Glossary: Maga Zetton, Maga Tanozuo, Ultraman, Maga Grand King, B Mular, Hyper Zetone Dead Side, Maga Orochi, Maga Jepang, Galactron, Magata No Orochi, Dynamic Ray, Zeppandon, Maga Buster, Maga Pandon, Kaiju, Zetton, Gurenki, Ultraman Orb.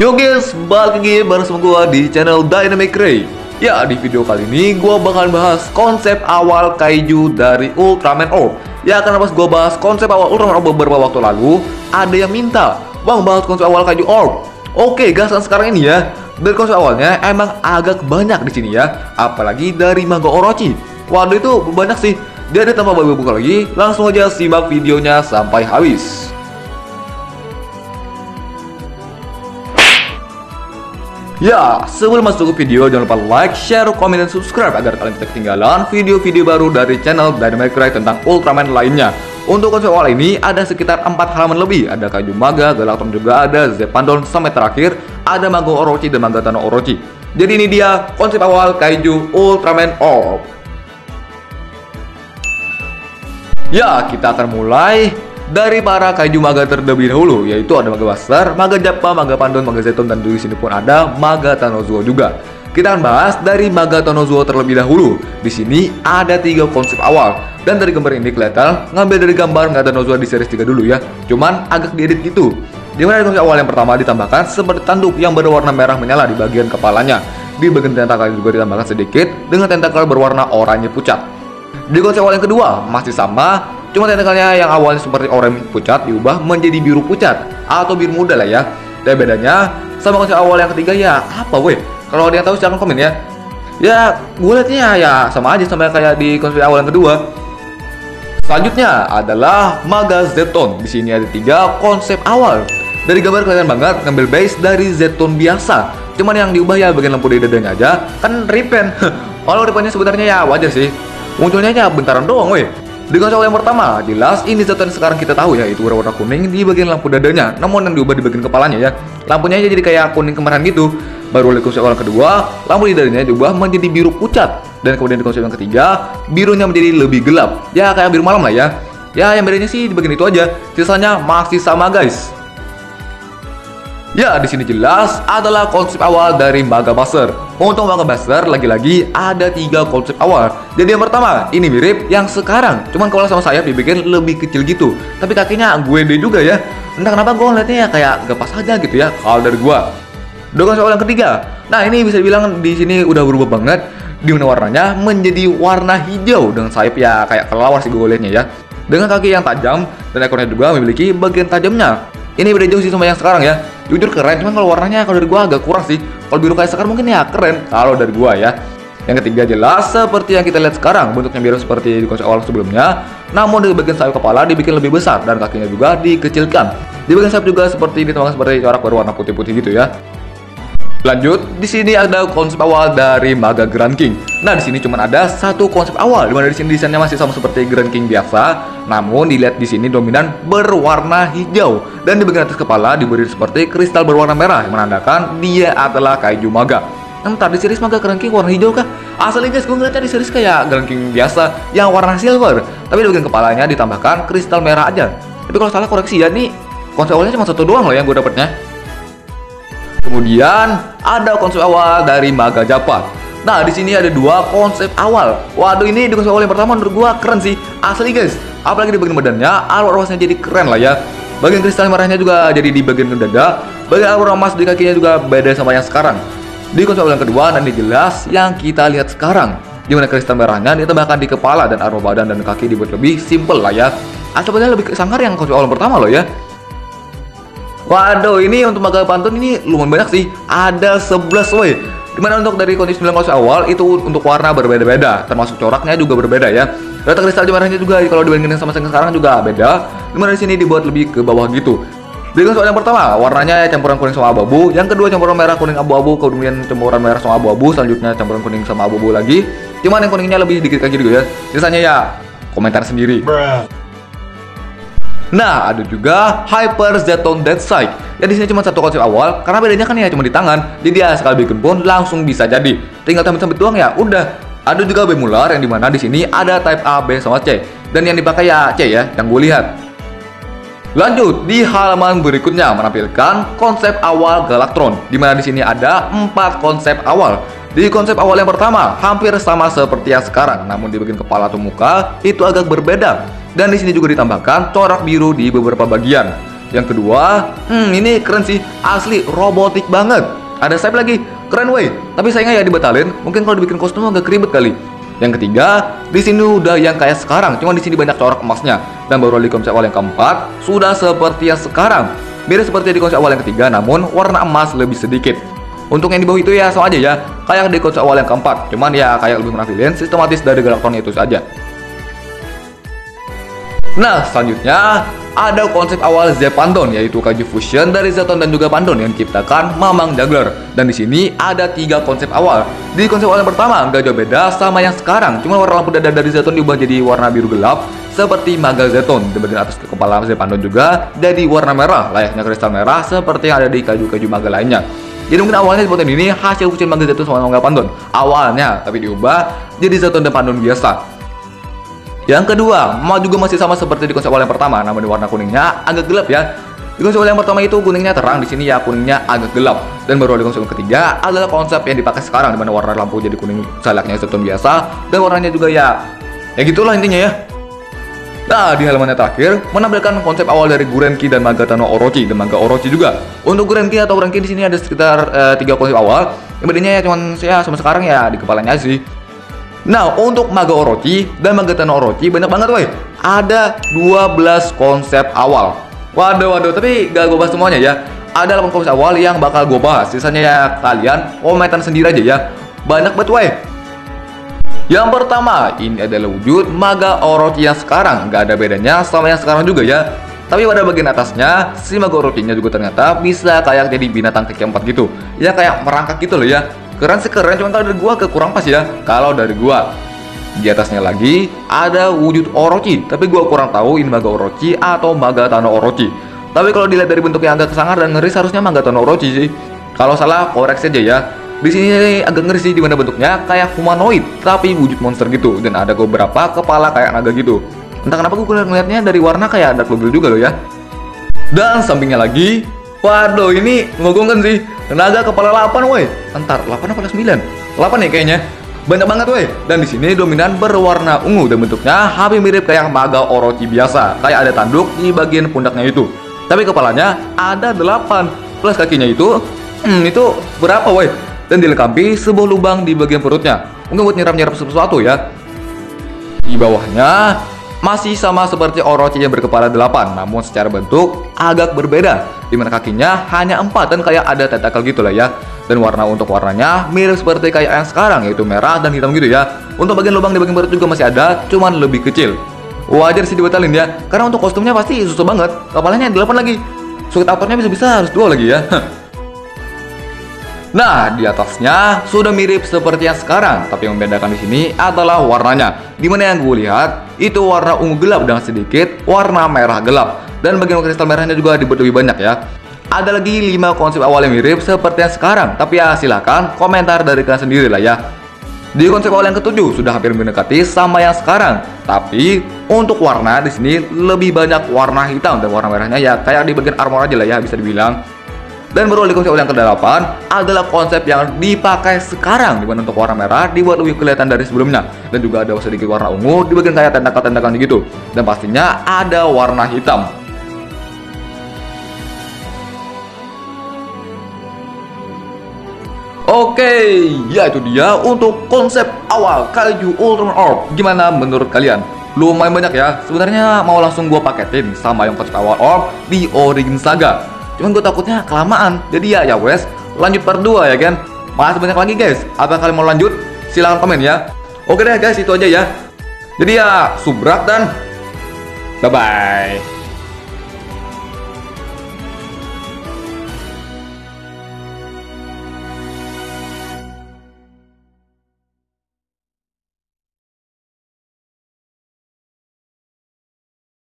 Yo guys, balik lagi bareng sama gua di channel Dynamic Ray. Ya, di video kali ini gua bakal bahas konsep awal kaiju dari Ultraman Orb. Ya, karena pas gua bahas konsep awal Ultraman Orb beberapa waktu lalu, ada yang minta, "Bang, bahas konsep awal kaiju Orb." Oke, guys, sekarang ini ya, dari konsep awalnya emang agak banyak di sini ya, apalagi dari Maga Orochi. Waduh, itu banyak sih. Jadi tanpa basa-basi lagi, langsung aja simak videonya sampai habis. Ya, sebelum masuk ke video, jangan lupa like, share, komen, dan subscribe agar kalian tidak ketinggalan video-video baru dari channel Dynamic Ray tentang Ultraman lainnya. Untuk konsep awal ini ada sekitar 4 halaman lebih. Ada Kaiju Maga, Galactron juga ada, Zeppandon, sampai terakhir ada Maga Orochi dan Maga Tanozuo Orochi. Jadi ini dia konsep awal Kaiju Ultraman Orb. Ya, kita akan mulai dari para kaiju maga terlebih dahulu, yaitu ada Maga Buster, Maga Jepang, Maga Pandon, Maga Zetton, dan di sini pun ada Maga Tanozuo juga. Kita akan bahas dari Maga Tanozuo terlebih dahulu. Di sini ada 3 konsep awal, dan dari gambar ini kelihatan ngambil dari gambar Maga Tanozuo di series 3 dulu ya, cuman agak diedit gitu. Dimana di konsep awal yang pertama ditambahkan seperti tanduk yang berwarna merah menyala di bagian kepalanya. Di bagian tentakel juga ditambahkan sedikit dengan tentakel berwarna oranye pucat. Di konsep awal yang kedua masih sama, cuma tentakelnya yang awalnya seperti oranye pucat diubah menjadi biru pucat atau biru muda lah ya. Dan bedanya sama konsep awal yang ketiga ya apa weh? Kalau ada yang tahu silahkan komen ya. Ya, gue liatnya ya sama aja sama kayak di konsep awal yang kedua. Selanjutnya adalah Maga Zetton. Di sini ada 3 konsep awal. Dari gambar kelihatan banget ngambil base dari Zetton biasa. Cuman yang diubah ya bagian lampu di dadanya aja kan repaint. Kalau repaintnya sebenarnya ya wajar sih. Munculnya ya bentaran doang weh. Dengan soal yang pertama, jelas ini Zetton sekarang kita tahu ya, itu warna kuning di bagian lampu dadanya, namun yang diubah di bagian kepalanya ya. Lampunya aja jadi kayak kuning kemerahan gitu. Baru di konsep yang kedua, lampu di dadanya diubah menjadi biru pucat. Dan kemudian di konsep yang ketiga, birunya menjadi lebih gelap. Ya kayak biru malam lah ya. Ya yang bedanya sih di bagian itu aja, sisanya masih sama guys. Ya, di sini jelas adalah konsep awal dari Maga Buster. Untuk Maga Buster lagi-lagi ada 3 konsep awal. Jadi yang pertama, ini mirip yang sekarang, cuman kalau sama sayap dibikin lebih kecil gitu. Tapi kakinya gue gede juga ya. Entah kenapa gue ngeliatnya ya kayak gak pas aja gitu ya kalau dari gue. Dengan soal yang ketiga, nah ini bisa dibilang di sini udah berubah banget. Dimana warnanya menjadi warna hijau dengan sayap ya kayak kelelawar sih gue liatnya ya. Dengan kaki yang tajam dan ekornya juga memiliki bagian tajamnya. Ini beda jauh sih sama yang sekarang ya. Jujur keren, cuman kalau warnanya kalau dari gua agak kurang sih. Kalau biru kayak sekarang mungkin ya keren kalau dari gua ya. Yang ketiga jelas seperti yang kita lihat sekarang, bentuknya biru seperti di konsep awal sebelumnya. Namun di bagian sayap kepala dibikin lebih besar dan kakinya juga dikecilkan. Di bagian sayap juga seperti ditambahkan seperti corak berwarna putih-putih gitu ya. Lanjut, di sini ada konsep awal dari Maga Grand King. Nah, di sini cuma ada 1 konsep awal, dimana di sini desainnya masih sama seperti Grand King biasa, namun dilihat di sini dominan berwarna hijau dan di bagian atas kepala diberi seperti kristal berwarna merah yang menandakan dia adalah kaiju maga. Entar di series Maga Grand King warna hijau kah? Asalnya guys, gue ngeliatnya di series kayak Grand King biasa yang warna silver, tapi di bagian kepalanya ditambahkan kristal merah aja. Tapi kalau salah koreksi ya, nih konsep awalnya cuma 1 doang loh yang gue dapetnya. Kemudian ada konsep awal dari Maga Jepang. Nah, di sini ada 2 konsep awal. Waduh, ini di konsep awal yang pertama menurut gua keren sih, asli guys. Apalagi di bagian badannya, alur emasnya jadi keren lah ya. Bagian kristal merahnya juga jadi di bagian dada. Bagian alur emas di kakinya juga beda sama yang sekarang. Di konsep awal yang kedua nanti jelas yang kita lihat sekarang, dimana kristal merahnya ditambahkan di kepala dan alur badan dan kaki dibuat lebih simple lah ya. Asalnya lebih sangkar yang konsep awal yang pertama loh ya. Waduh, ini untuk Maga Pandon ini lumayan banyak sih, ada 11 weh. Dimana untuk dari kondisi 9 konsep awal itu untuk warna berbeda-beda, termasuk coraknya juga berbeda ya. Rata kristal merahnya juga kalau dibandingin sama yang sekarang juga beda. Dimana di sini dibuat lebih ke bawah gitu. Dari konsep yang pertama warnanya campuran kuning sama abu-abu, yang kedua campuran merah kuning abu-abu, kemudian campuran merah sama abu-abu, selanjutnya campuran kuning sama abu-abu lagi. Cuman yang kuningnya lebih sedikit kayak gitu ya. Sisanya ya komentar sendiri. Bruh. Nah, ada juga Hyper Zetone Dead Side. Ya di sini cuma 1 konsep awal, karena bedanya kan ya cuma di tangan. Jadi ya sekali bikin pun langsung bisa jadi. Tinggal tambah-tambah doang ya, udah. Ada juga B Mular yang dimana di sini ada type A, B sama C. Dan yang dipakai ya C ya, yang gue lihat. Lanjut di halaman berikutnya menampilkan konsep awal Galactron. Dimana di sini ada 4 konsep awal. Di konsep awal yang pertama hampir sama seperti yang sekarang, namun di bagian kepala atau muka itu agak berbeda. Dan di sini juga ditambahkan corak biru di beberapa bagian. Yang kedua, ini keren sih, asli robotik banget. Ada sayap lagi, keren weh. Tapi sayangnya ya dibatalin, mungkin kalau dibikin kostum agak keribet kali. Yang ketiga, di sini udah yang kayak sekarang, cuma di sini banyak corak emasnya. Dan baru di konsep awal yang keempat sudah seperti yang sekarang. Mirip seperti di konsep awal yang ketiga, namun warna emas lebih sedikit. Untuk yang di bawah itu ya sama aja ya, kayak di konsep awal yang keempat, cuman ya kayak lebih menampilkan sistematis dari Galactron itu saja. Nah, selanjutnya ada konsep awal Zeppandon, yaitu Kaiju fusion dari Zetton dan juga Pandon yang diciptakan Mamang Juggler. Dan di sini ada 3 konsep awal. Di konsep awal yang pertama nggak jauh beda sama yang sekarang, cuma warna lampu dada dari Zetton diubah jadi warna biru gelap seperti Maga Zetton. Di bagian atas ke kepala Zeppandon juga jadi warna merah layaknya kristal merah seperti yang ada di Kaiju-Kaiju Maga lainnya. Jadi mungkin awalnya sebutan ini hasil fusion Maga Zetton sama Maga Pandon awalnya, tapi diubah jadi Zetton dan Pandon biasa. Yang kedua, juga masih sama seperti di konsep awal yang pertama, namun di warna kuningnya agak gelap ya. Di konsep awal yang pertama itu kuningnya terang, di sini ya kuningnya agak gelap. Dan baru di konsep yang ketiga adalah konsep yang dipakai sekarang, dimana warna lampu jadi kuning salaknya Zetton biasa, dan warnanya juga ya gitulah intinya ya. Nah, di halaman yang terakhir menampilkan konsep awal dari Gurenki dan Maga Tanozuo Orochi dan Maga Orochi juga. Untuk Gurenki atau Gurenki di sini ada sekitar 3 konsep awal. Yang bedanya ya cuman saya sama sekarang ya di kepalanya sih. Nah, untuk Maga Orochi dan Maga Tanozuo Orochi banyak banget woi. Ada 12 konsep awal. Waduh, tapi gak gue bahas semuanya ya. Ada 8 konsep awal yang bakal gue bahas. Sisanya ya kalian komentar sendiri aja ya. Banyak banget woi. Yang pertama, ini adalah wujud Maga Orochi yang sekarang. Gak ada bedanya sama yang sekarang juga ya. Tapi pada bagian atasnya, si Maga Orochinya juga ternyata bisa kayak jadi binatang kaki 4 gitu. Ya kayak merangkak gitu loh ya. Keren sih keren, cuman kalau dari gua kurang pas ya. Kalau dari gua. Di atasnya lagi ada wujud Orochi. Tapi gua kurang tahu ini Maga Orochi atau Maga Tanozuo Orochi. Tapi kalau dilihat dari bentuknya agak kesangar dan ngeri, seharusnya Maga Tanozuo Orochi sih. Kalau salah koreksi aja ya. Di sini agak ngeri sih, dimana bentuknya kayak humanoid tapi wujud monster gitu, dan ada beberapa kepala kayak naga gitu. Entah kenapa gue ngeliatnya dari warna kayak dark blue juga loh ya. Dan sampingnya lagi, waduh ini ngegongkan sih, naga kepala 8 woi. Entar 8 apa 9? 8 ya kayaknya. Banyak banget woi. Dan di sini dominan berwarna ungu dan bentuknya hampir mirip kayak Maga Orochi biasa, kayak ada tanduk di bagian pundaknya itu. Tapi kepalanya ada 8 plus kakinya itu itu berapa woi? Dan dilengkapi sebuah lubang di bagian perutnya mungkin buat nyerap-nyerap sesuatu ya. Di bawahnya masih sama seperti Orochi yang berkepala 8, namun secara bentuk agak berbeda, dimana kakinya hanya 4 dan kayak ada tentakel gitu lah ya. Dan warna untuk warnanya mirip seperti kayak yang sekarang, yaitu merah dan hitam gitu ya. Untuk bagian lubang di bagian perut juga masih ada, cuman lebih kecil. Wajar sih dibatalin ya, karena untuk kostumnya pasti susah banget. Kepalanya 8 lagi, suket aktornya bisa-bisa harus 2 lagi ya. Nah, di atasnya sudah mirip seperti yang sekarang, tapi yang membedakan di sini adalah warnanya. Dimana yang gue lihat itu warna ungu gelap dan sedikit warna merah gelap, dan bagian kristal merahnya juga dibuat lebih banyak ya. Ada lagi 5 konsep awal yang mirip seperti yang sekarang, tapi ya silahkan komentar dari kalian sendiri lah ya. Di konsep awal yang ketujuh sudah hampir mendekati sama yang sekarang, tapi untuk warna di sini lebih banyak warna hitam dan warna merahnya ya kayak di bagian armor aja lah ya bisa dibilang. Dan baru di konsep yang ke-8 adalah konsep yang dipakai sekarang, dimana untuk warna merah dibuat lebih kelihatan dari sebelumnya, dan juga ada sedikit warna ungu di bagian kayak tentakel-tentakel gitu, dan pastinya ada warna hitam. Oke, ya itu dia untuk konsep awal Kaiju Ultraman Orb. Gimana menurut kalian? Lumayan banyak ya. Sebenarnya mau langsung gua paketin sama yang konsep awal Orb di Origin Saga, cuman gue takutnya kelamaan, jadi ya wes lanjut part 2 ya kan. Masih banyak lagi guys, apa kalian mau lanjut? Silahkan komen ya. Oke deh guys, itu aja ya. Jadi ya subrak dan bye-bye.